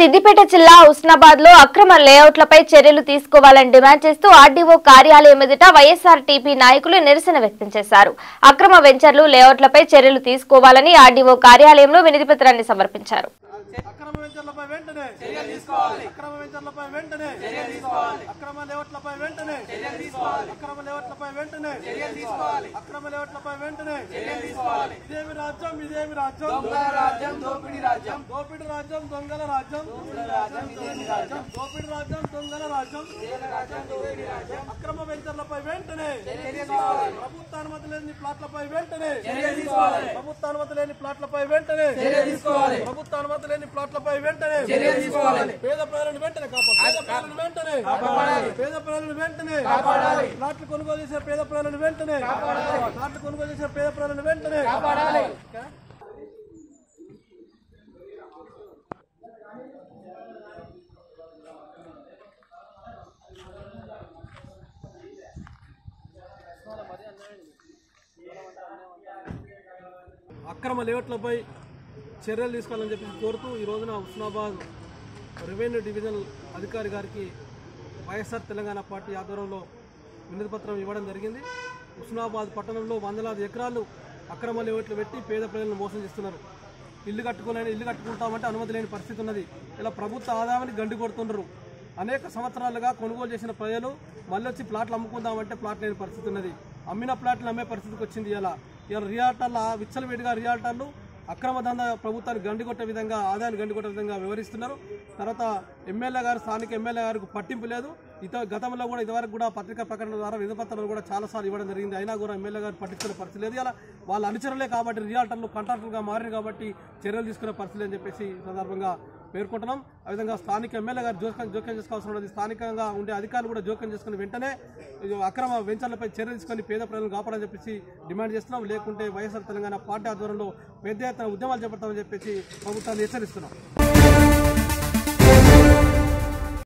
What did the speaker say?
సిద్దిపేట జిల్లా హుస్నాబాద్ లో అక్రమ లేఅవుట్లపై చర్యలు తీసుకోవాలని డిమాండ్ చేస్తూ ఆర్డీఓ కార్యాలయం ఎదుట వైఎస్ఆర్టీపీ నాయకులు నిరసన వ్యక్తం చేశారు. అక్రమ వెంచర్లు లేఅవుట్లపై చర్యలు తీసుకోవాలని ఆర్డీఓ కార్యాలయంలో వినతి పత్రాన్ని సమర్పించారు. అక్రమ లేఅవుట్లపై చర్యలు తీసుకోవాలని చెప్పి కోరుతూ ఈ రోజున హుస్నాబాద్ రెవెన్యూ డివిజనల్ అధికారి గారికి వైఎస్ఆర్ తెలంగాణ పార్టీ ఆధ్వర్యంలో వినతి పత్రం ఇవ్వడం జరిగింది. హుస్నాబాద్ పట్టణంలో వందలాది ఎకరాలు అక్రమ లేఅవుట్లు పెట్టి పేద ప్రజలను మోసం చేస్తున్నారు. ఇల్లు కట్టుకుంటామంటే అనుమతి లేని పరిస్థితి ఉన్నది. ఇలా ప్రభుత్వ ఆదాయాన్ని గండి కొడుతున్నారు. అనేక సంవత్సరాలుగా కొనుగోలు చేసిన ప్రజలు మళ్ళీ వచ్చి ప్లాట్లు అమ్ముకుందామంటే ప్లాట్ లేని పరిస్థితి ఉన్నది. అమ్మిన ప్లాట్లు అమ్మే పరిస్థితికి వచ్చింది. ఇలా రియాల్టర్ల విచ్చలవేడిగా రియాల్టర్లు అక్రమ దందా ప్రభుత్వాన్ని గండికొట్టే విధంగా ఆదాయాన్ని గండికొట్టే విధంగా వ్యవహరిస్తున్నారు. తర్వాత స్థానిక ఎమ్మెల్యే గారికి పట్టింపు లేదు. గతంలో కూడా ఇదివరకు కూడా పత్రికా ప్రకటన ద్వారా విధపత్రాలు కూడా చాలాసార్లు ఇవ్వడం జరిగింది. అయినా కూడా ఎమ్మెల్యే గారు పట్టించుకునే పరిస్థితి లేదు. ఇలా వాళ్ళ అనుచరులే కాబట్టి రియాల్టర్లు కాంట్రాక్టర్లుగా మారారు కాబట్టి చర్యలు తీసుకునే పరిస్థితి అని చెప్పేసి సందర్భంగా పేర్కొంటున్నాం. అదేవిధంగా స్థానిక ఎమ్మెల్యే గారు జోక్యం చేసుకోవాల్సిన ఉన్నది. స్థానికంగా ఉండే అధికారులు కూడా జోక్యం చేసుకుని వెంటనే అక్రమ వెంచర్లపై చర్యలు తీసుకొని పేద ప్రజలను కాపాడని చెప్పేసి డిమాండ్ చేస్తున్నాం. లేకుంటే వైఎస్ఆర్ తెలంగాణ పార్టీ ఆధ్వర్యంలో పెద్ద ఎత్తున ఉద్యమాలు చేపడతామని చెప్పేసి ప్రభుత్వాన్ని హెచ్చరిస్తున్నాం.